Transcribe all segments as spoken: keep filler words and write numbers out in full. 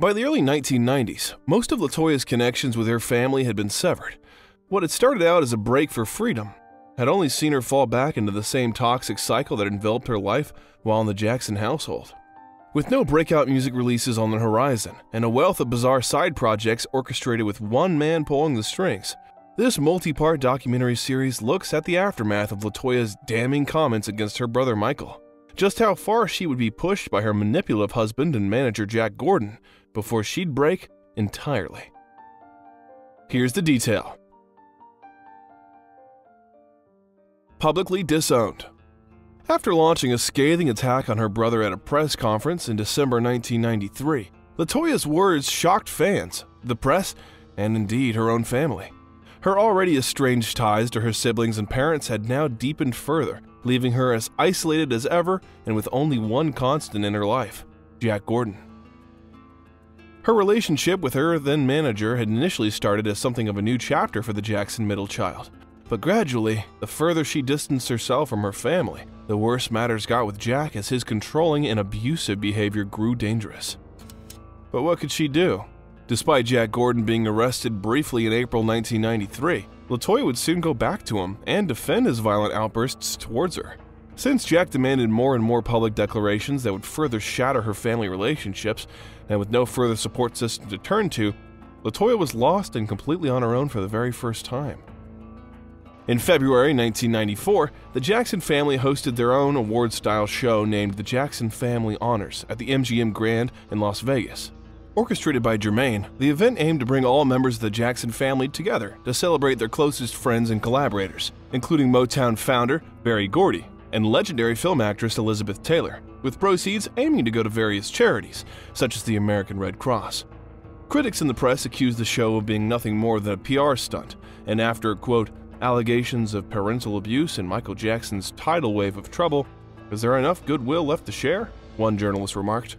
By the early nineteen nineties, most of LaToya's connections with her family had been severed. What had started out as a break for freedom had only seen her fall back into the same toxic cycle that enveloped her life while in the Jackson household. With no breakout music releases on the horizon and a wealth of bizarre side projects orchestrated with one man pulling the strings, this multi-part documentary series looks at the aftermath of LaToya's damning comments against her brother Michael, just how far she would be pushed by her manipulative husband and manager Jack Gordon before she'd break entirely. Here's the detail. Publicly disowned. After launching a scathing attack on her brother at a press conference in December nineteen ninety-three, LaToya's words shocked fans, the press, and indeed her own family. Her already estranged ties to her siblings and parents had now deepened further, leaving her as isolated as ever and with only one constant in her life, Jack Gordon. Her relationship with her then-manager had initially started as something of a new chapter for the Jackson middle child, but gradually, the further she distanced herself from her family, the worse matters got with Jack as his controlling and abusive behavior grew dangerous. But what could she do? Despite Jack Gordon being arrested briefly in April nineteen ninety-three, LaToya would soon go back to him and defend his violent outbursts towards her. Since Jack demanded more and more public declarations that would further shatter her family relationships, and with no further support system to turn to, LaToya was lost and completely on her own for the very first time. In February nineteen ninety-four, the Jackson family hosted their own award-style show named the Jackson Family Honors at the M G M Grand in Las Vegas. Orchestrated by Jermaine, the event aimed to bring all members of the Jackson family together to celebrate their closest friends and collaborators, including Motown founder Berry Gordy and legendary film actress Elizabeth Taylor, with proceeds aiming to go to various charities, such as the American Red Cross. Critics in the press accused the show of being nothing more than a P R stunt, and after, quote, allegations of parental abuse and Michael Jackson's tidal wave of trouble, is there enough goodwill left to share? One journalist remarked.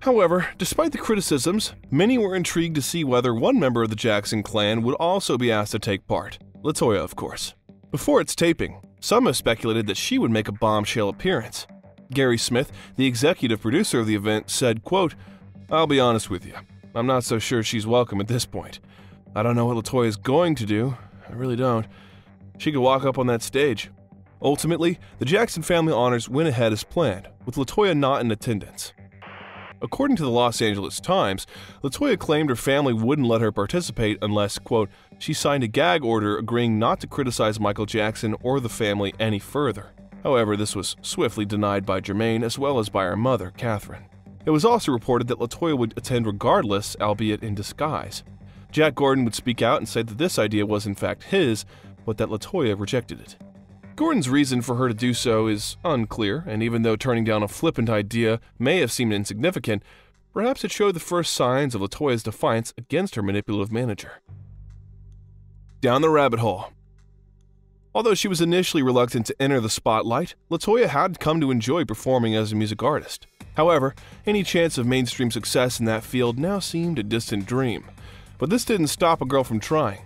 However, despite the criticisms, many were intrigued to see whether one member of the Jackson clan would also be asked to take part, LaToya, of course. Before its taping, some have speculated that she would make a bombshell appearance. Gary Smith, the executive producer of the event, said, quote, I'll be honest with you, I'm not so sure she's welcome at this point. I don't know what LaToya is going to do, I really don't. She could walk up on that stage. Ultimately, the Jackson Family Honors went ahead as planned, with LaToya not in attendance. According to the Los Angeles Times, LaToya claimed her family wouldn't let her participate unless, quote, she signed a gag order agreeing not to criticize Michael Jackson or the family any further. However, this was swiftly denied by Jermaine as well as by her mother, Catherine. It was also reported that LaToya would attend regardless, albeit in disguise. Jack Gordon would speak out and say that this idea was in fact his, but that LaToya rejected it. Gordon's reason for her to do so is unclear, and even though turning down a flippant idea may have seemed insignificant, perhaps it showed the first signs of LaToya's defiance against her manipulative manager. Down the rabbit hole. Although she was initially reluctant to enter the spotlight, LaToya had come to enjoy performing as a music artist. However, any chance of mainstream success in that field now seemed a distant dream. But this didn't stop a girl from trying.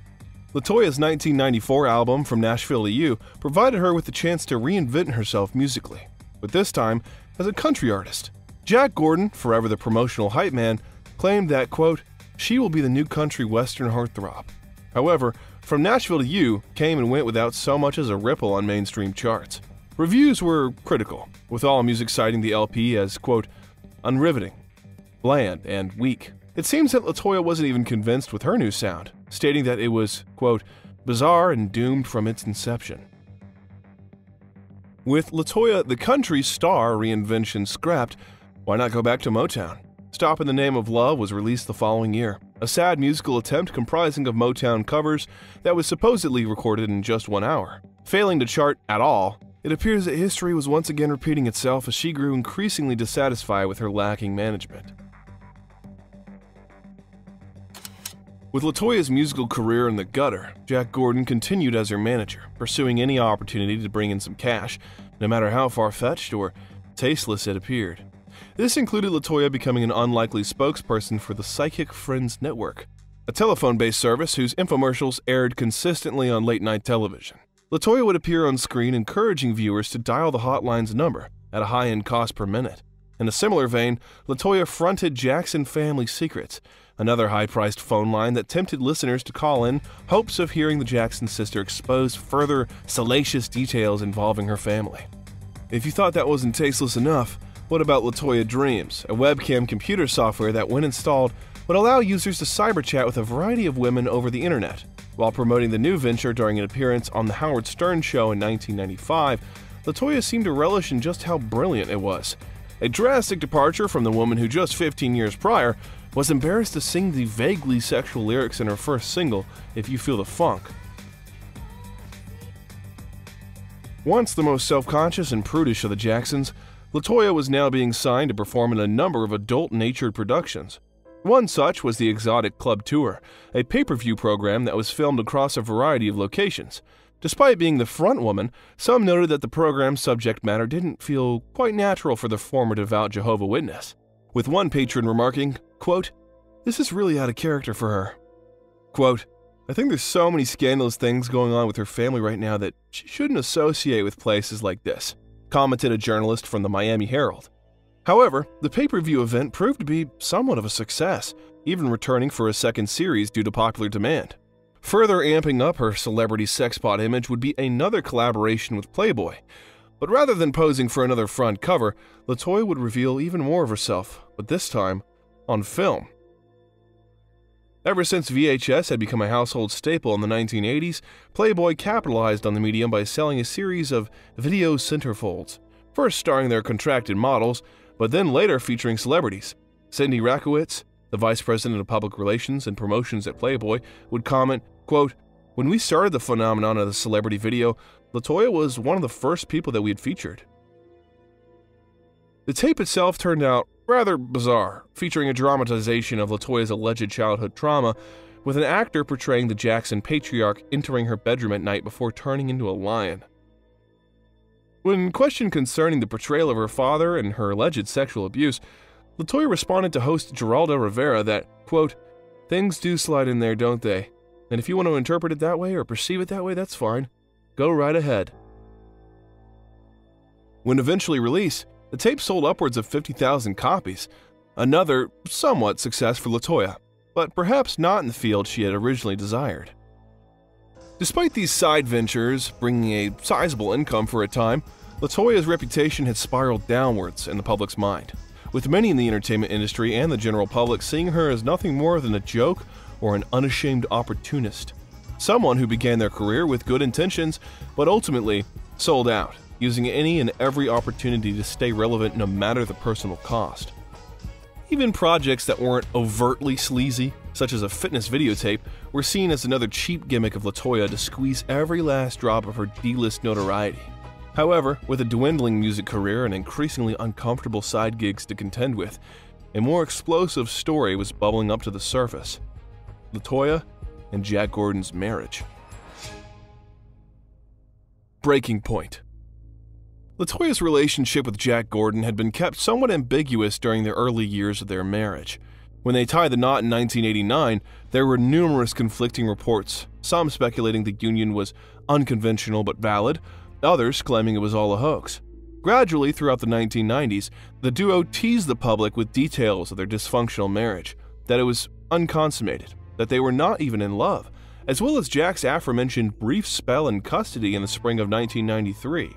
LaToya's nineteen ninety-four album, From Nashville to You, provided her with the chance to reinvent herself musically, but this time as a country artist. Jack Gordon, forever the promotional hype man, claimed that, quote, she will be the new country western heartthrob. However, From Nashville to You came and went without so much as a ripple on mainstream charts. Reviews were critical, with All Music citing the L P as, quote, unriveting, bland, and weak. It seems that LaToya wasn't even convinced with her new sound, stating that it was, quote, bizarre and doomed from its inception. With LaToya, the country star reinvention scrapped, why not go back to Motown? Stop in the Name of Love was released the following year, a sad musical attempt comprising of Motown covers that was supposedly recorded in just one hour. Failing to chart at all, it appears that history was once again repeating itself as she grew increasingly dissatisfied with her lacking management. With LaToya's musical career in the gutter, Jack Gordon continued as her manager, pursuing any opportunity to bring in some cash, no matter how far-fetched or tasteless it appeared. This included LaToya becoming an unlikely spokesperson for the Psychic Friends Network, a telephone-based service whose infomercials aired consistently on late-night television. LaToya would appear on screen encouraging viewers to dial the hotline's number at a high-end cost per minute, In a similar vein, LaToya fronted Jackson Family Secrets, another high-priced phone line that tempted listeners to call in hopes of hearing the Jackson sister expose further salacious details involving her family. If you thought that wasn't tasteless enough, what about LaToya Dreams, a webcam computer software that, when installed, would allow users to cyberchat with a variety of women over the internet? While promoting the new venture during an appearance on the Howard Stern Show in nineteen ninety-five, LaToya seemed to relish in just how brilliant it was. A drastic departure from the woman who just fifteen years prior was embarrassed to sing the vaguely sexual lyrics in her first single, If You Feel the Funk. Once the most self-conscious and prudish of the Jacksons, LaToya was now being signed to perform in a number of adult-natured productions. One such was the Exotic Club Tour, a pay-per-view program that was filmed across a variety of locations. Despite being the front woman, some noted that the program's subject matter didn't feel quite natural for the former devout Jehovah Witness, with one patron remarking, quote, "This is really out of character for her." Quote, "I think there's so many scandalous things going on with her family right now that she shouldn't associate with places like this," commented a journalist from the Miami Herald. However, the pay-per-view event proved to be somewhat of a success, even returning for a second series due to popular demand. Further amping up her celebrity sexpot image would be another collaboration with Playboy, but rather than posing for another front cover, LaToya would reveal even more of herself, but this time on film. Ever since V H S had become a household staple in the nineteen eighties, Playboy capitalized on the medium by selling a series of video centerfolds, first starring their contracted models, but then later featuring celebrities. Cindy Rakowitz, the vice president of public relations and promotions at Playboy, would comment, quote, "When we started the phenomenon of the celebrity video, LaToya was one of the first people that we had featured." The tape itself turned out rather bizarre, featuring a dramatization of LaToya's alleged childhood trauma, with an actor portraying the Jackson patriarch entering her bedroom at night before turning into a lion. When questioned concerning the portrayal of her father and her alleged sexual abuse, LaToya responded to host Geraldo Rivera that, quote, "Things do slide in there, don't they? And if you want to interpret it that way or perceive it that way, that's fine. Go right ahead." When eventually released, the tape sold upwards of fifty thousand copies, another somewhat success for LaToya, but perhaps not in the field she had originally desired. Despite these side ventures bringing a sizable income for a time, LaToya's reputation had spiraled downwards in the public's mind, with many in the entertainment industry and the general public seeing her as nothing more than a joke or an unashamed opportunist, someone who began their career with good intentions but ultimately sold out, using any and every opportunity to stay relevant no matter the personal cost. Even projects that weren't overtly sleazy, such as a fitness videotape, were seen as another cheap gimmick of LaToya to squeeze every last drop of her D-list notoriety. However, with a dwindling music career and increasingly uncomfortable side gigs to contend with, a more explosive story was bubbling up to the surface: LaToya and Jack Gordon's marriage. Breaking point. LaToya's relationship with Jack Gordon had been kept somewhat ambiguous during the early years of their marriage. When they tied the knot in nineteen eighty-nine, there were numerous conflicting reports, some speculating the union was unconventional but valid, others claiming it was all a hoax. Gradually, throughout the nineteen nineties, the duo teased the public with details of their dysfunctional marriage, that it was unconsummated, that they were not even in love, as well as Jack's aforementioned brief spell in custody in the spring of nineteen ninety-three.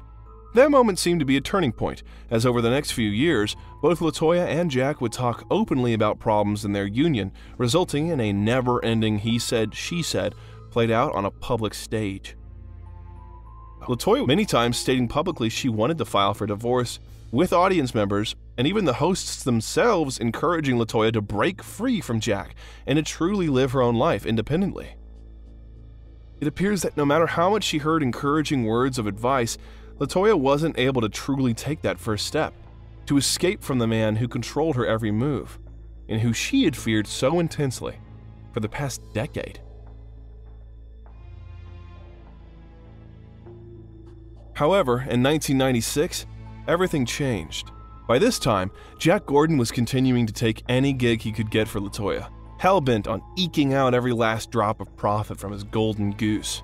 That moment seemed to be a turning point, as over the next few years, both LaToya and Jack would talk openly about problems in their union, resulting in a never-ending he said, she said, played out on a public stage. LaToya many times stating publicly she wanted to file for divorce, with audience members and even the hosts themselves encouraging LaToya to break free from Jack and to truly live her own life independently. It appears that no matter how much she heard encouraging words of advice, LaToya wasn't able to truly take that first step, to escape from the man who controlled her every move and who she had feared so intensely for the past decade. However, in nineteen ninety-six, everything changed. By this time, Jack Gordon was continuing to take any gig he could get for LaToya, hell-bent on eking out every last drop of profit from his golden goose.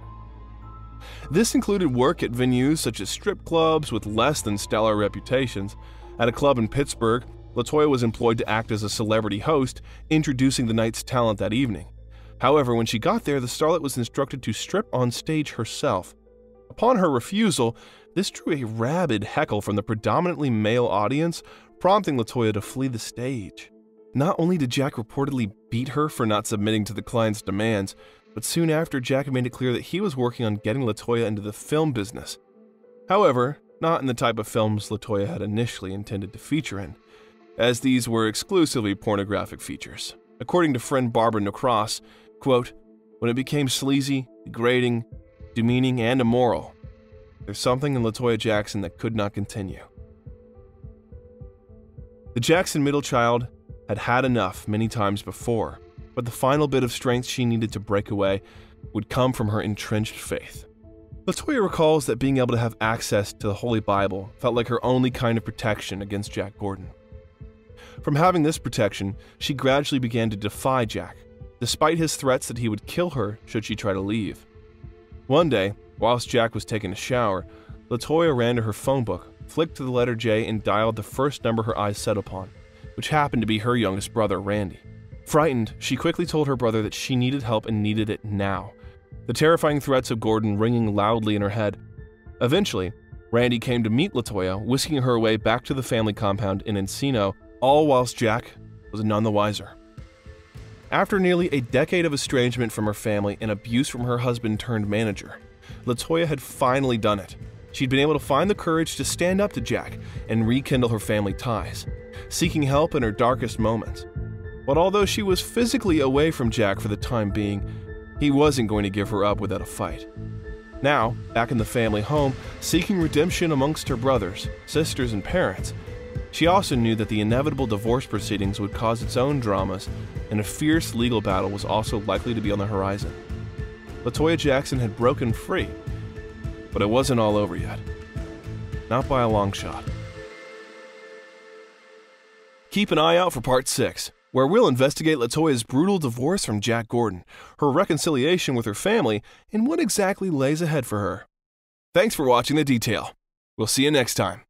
This included work at venues such as strip clubs with less than stellar reputations, At a club in Pittsburgh, LaToya was employed to act as a celebrity host, introducing the night's talent that evening. However, when she got there, the starlet was instructed to strip on stage herself. Upon her refusal, this drew a rabid heckle from the predominantly male audience, prompting LaToya to flee the stage. Not only did Jack reportedly beat her for not submitting to the client's demands, but soon after, Jack made it clear that he was working on getting LaToya into the film business. However, not in the type of films LaToya had initially intended to feature in, as these were exclusively pornographic features. According to friend Barbara Nacross, quote, "When it became sleazy, degrading, demeaning, and immoral, there's something in LaToya Jackson that could not continue." The Jackson middle child had had enough many times before, but the final bit of strength she needed to break away would come from her entrenched faith. LaToya recalls that being able to have access to the Holy Bible felt like her only kind of protection against Jack Gordon. From having this protection, she gradually began to defy Jack, despite his threats that he would kill her should she try to leave. One day, whilst Jack was taking a shower, LaToya ran to her phone book, flicked to the letter J, and dialed the first number her eyes set upon, which happened to be her youngest brother, Randy. Frightened, she quickly told her brother that she needed help and needed it now, the terrifying threats of Gordon ringing loudly in her head. Eventually, Randy came to meet LaToya, whisking her away back to the family compound in Encino, all whilst Jack was none the wiser. After nearly a decade of estrangement from her family and abuse from her husband-turned-manager, LaToya had finally done it. She'd been able to find the courage to stand up to Jack and rekindle her family ties, seeking help in her darkest moments. But although she was physically away from Jack for the time being, he wasn't going to give her up without a fight. Now, back in the family home, seeking redemption amongst her brothers, sisters, and parents, she also knew that the inevitable divorce proceedings would cause its own dramas, and a fierce legal battle was also likely to be on the horizon. LaToya Jackson had broken free, but it wasn't all over yet. Not by a long shot. Keep an eye out for part six, where we'll investigate LaToya's brutal divorce from Jack Gordon, her reconciliation with her family, and what exactly lays ahead for her. Thanks for watching The Detail. We'll see you next time.